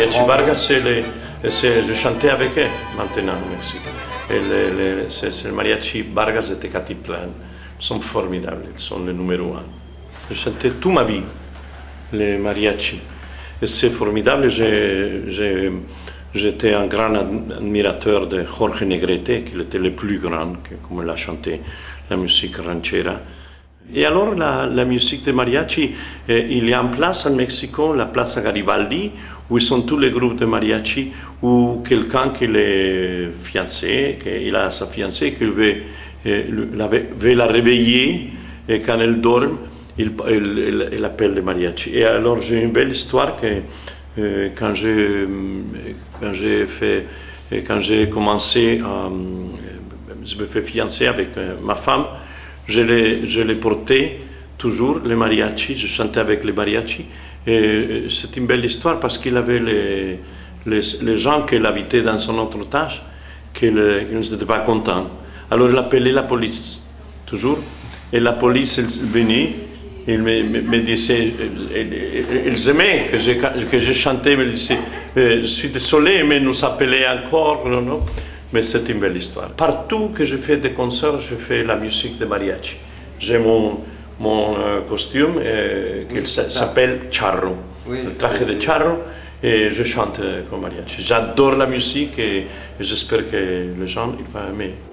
Mariachi Vargas, c'est je chantais avec eux maintenant au Mexique. C'est le Mariachi Vargas de Tecalitlan. Ils sont formidables, ils sont le numéro un. Je chantais toute ma vie les mariachis. C'est formidable, j'étais un grand admirateur de Jorge Negrete, qui était le plus grand, come l'ha chanté la musique ranchera. Et alors la musique de mariachi, il y a en place en Mexico, la plaza Garibaldi, où sont tous les groupes de mariachi, où quelqu'un qui est fiancé, qui a sa fiancée, qui veut la réveiller, et quand elle dort, il appelle les mariachi. Et alors j'ai une belle histoire que quand j'ai commencé, je me suis fiancé avec ma femme, je les portais toujours, les mariachis, je chantais avec les mariachis. C'est une belle histoire parce qu'il avait les gens qui l'habitaient dans son autre tâche, qui n'étaient pas contents. Alors il appelait la police, toujours, et la police venait. Il me disait, ils aimaient que je chantais, mais disaient, je suis désolé, mais nous appelait encore, non, non. Mais c'est une belle histoire. Partout que je fais des concerts, je fais la musique de mariachi. J'ai mon costume qui s'appelle charro, le traje de charro, et je chante comme mariachi. J'adore la musique et j'espère que les gens vont aimer.